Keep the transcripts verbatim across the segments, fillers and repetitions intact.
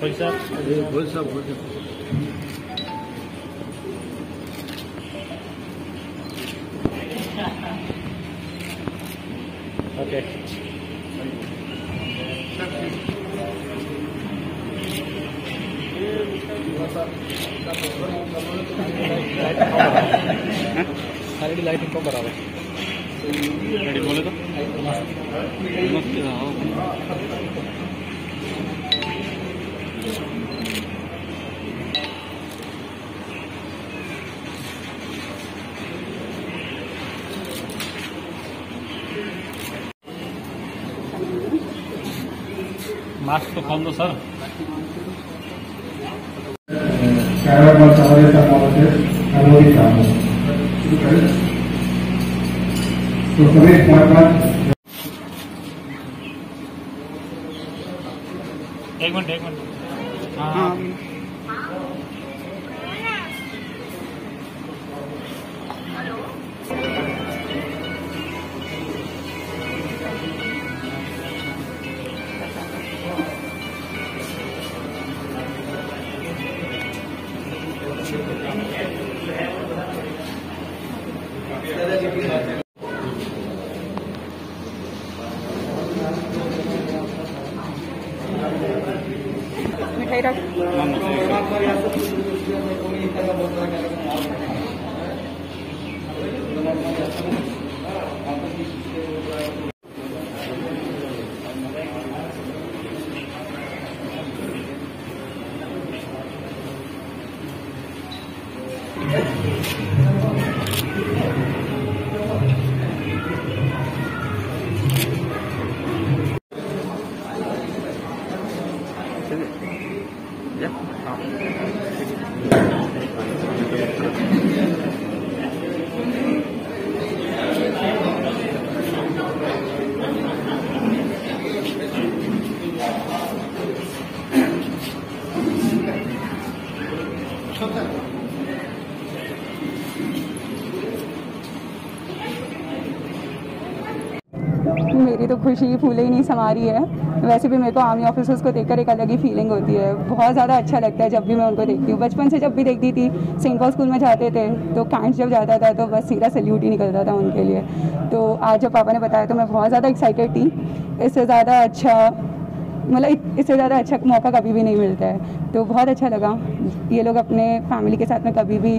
भाई साहब भाई साहब भाई साहब ओके सारी लाइटिंग को बराबर रेडी बोले तो मस्त रहो मास्क तो खोल दो सर एक मिनट एक मिनट हाँ मेरी तो खुशी फूले ही नहीं समा रही है। वैसे भी मेरे को आर्मी ऑफिसर्स को देखकर एक अलग ही फीलिंग होती है, बहुत ज़्यादा अच्छा लगता है जब भी मैं उनको देखती हूँ। बचपन से जब भी देखती थी, सेंट पॉल स्कूल में जाते थे तो कैंट जब जाता था तो बस सीधा सैल्यूट ही निकलता था उनके लिए। तो आज जब पापा ने बताया तो मैं बहुत ज़्यादा एक्साइटेड थी। इससे ज़्यादा अच्छा मतलब इससे ज़्यादा अच्छा मौका कभी भी नहीं मिलता है, तो बहुत अच्छा लगा। ये लोग अपने फैमिली के साथ में कभी भी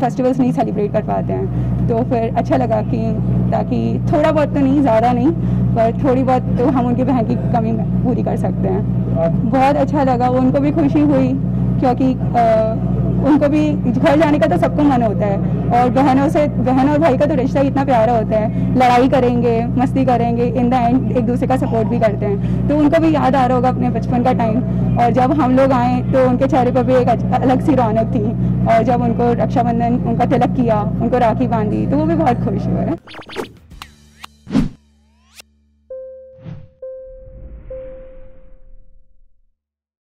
फेस्टिवल्स नहीं सेलिब्रेट कर पाते हैं, तो फिर अच्छा लगा कि ताकि थोड़ा बहुत तो नहीं, ज़्यादा नहीं, पर थोड़ी बहुत तो हम उनकी बहन की कमी पूरी कर सकते हैं। बहुत अच्छा लगा, उनको भी खुशी हुई क्योंकि आ, उनको भी घर जाने का तो सबको मन होता है, और बहनों से बहन और भाई का तो रिश्ता इतना प्यारा होता है, लड़ाई करेंगे, मस्ती करेंगे, इन द एंड एक दूसरे का सपोर्ट भी करते हैं। तो उनको भी याद आ रहा होगा अपने बचपन का टाइम, और जब हम लोग आए तो उनके चेहरे पर भी एक अलग सी रौनक थी, और जब उनको रक्षाबंधन उनका तिलक किया, उनको राखी बांधी, तो वो भी बहुत खुश हुए।